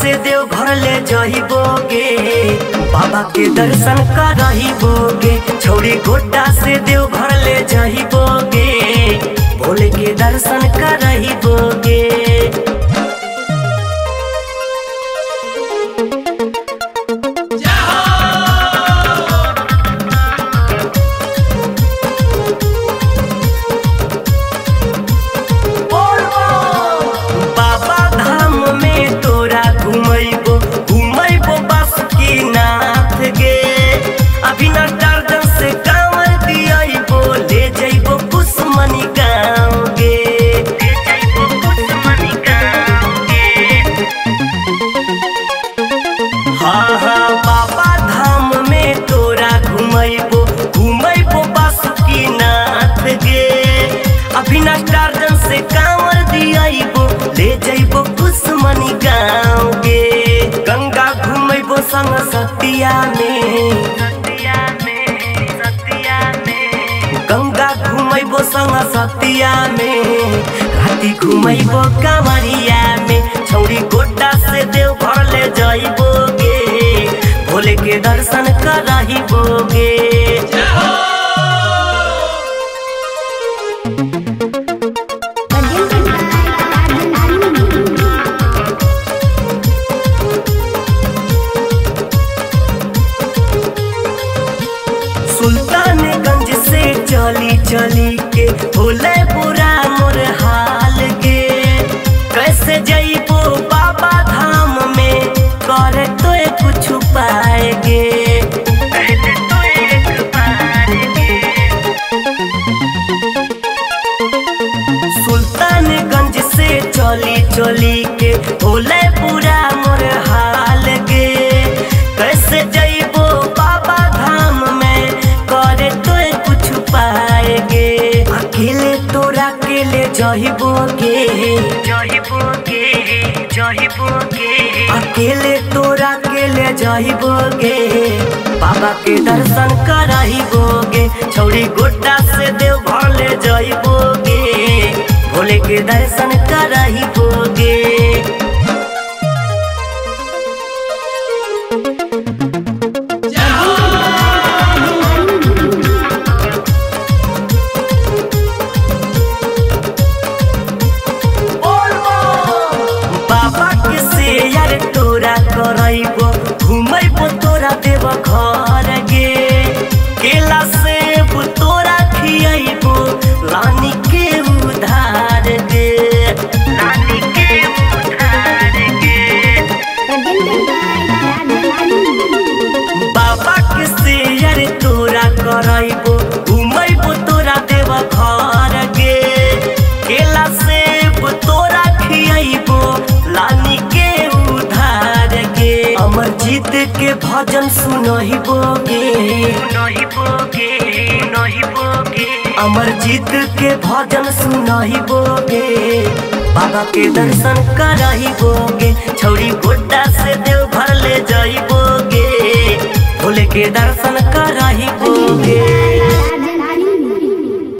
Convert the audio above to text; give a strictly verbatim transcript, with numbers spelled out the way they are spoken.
से देवघर ले जइबोगे, बाबा के दर्शन करइबोगे। छोड़ी गोटा से देवघर ले जइबोगे, भोले के दर्शन करइबोगे। संग सतिया में सतिया में सतिया में गंगा घूमैबो, संग सतिया में राती घूमैबो, कांवरिया में। छौरी गोटा से देवघर ले जइबोगे, भोले के दर्शन करइबोगे। सुल्तानगंज से चली चली के भोले पूरा मोर हाल गे, कैसे जइबो बाबा धाम में, कर तो कुछ पाए गे। सुल्तानगंज से चली चली के भोले पूरा मोर हाल गे, कैसे जइबो बाबा धाम में, अकेले तोरा के ले जइबोगे, जइबोगे, जइबोगे। अकेले तोरा के ले जइबोगे, बाबा के दर्शन करइबोगे। छौरी गोटा से देवघर ले जइबोगे, भोले के दर्शन करइबोगे। घूमैबो तोरा देवघर गे, केला सेब तोरा खियैबो, रानी के उधार गे, रानी के उधार गे। बाबा के शेयर तोरा करइबो, घूमैबो तोरा देवघर गे, केला सेब तोरा खियैबो, रानी के उधार गे। अमरजीत के भजन सुनइबोगे, सुनइबोगे, सुनइबोगे। अमरजीत के भजन सुनइबोगे, बाबा के दर्शन करइबोगे। छौरी गोटा से देवघर ले जइबोगे, भोले के दर्शन करइबोगे।